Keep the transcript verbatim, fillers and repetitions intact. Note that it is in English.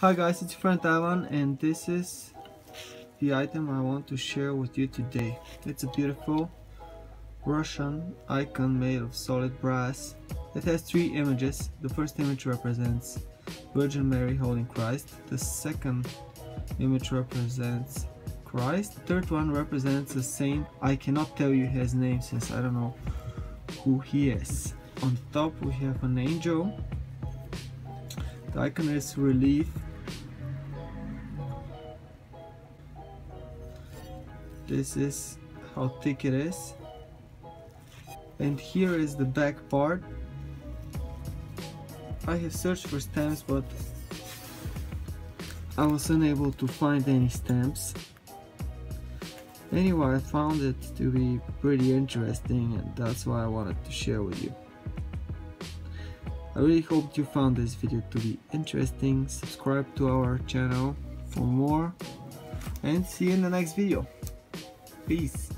Hi guys, it's your friend Ivan, and this is the item I want to share with you today. It's a beautiful Russian icon made of solid brass. It has three images. The first image represents Virgin Mary holding Christ. The second image represents Christ. The third one represents a saint. I cannot tell you his name since I don't know who he is. On top we have an angel. The icon is relief. This is how thick it is, and here is the back part. I have searched for stamps, but I was unable to find any stamps. Anyway, I found it to be pretty interesting, and that's why I wanted to share with you. I really hope you found this video to be interesting. Subscribe to our channel for more, and see you in the next video. Peace.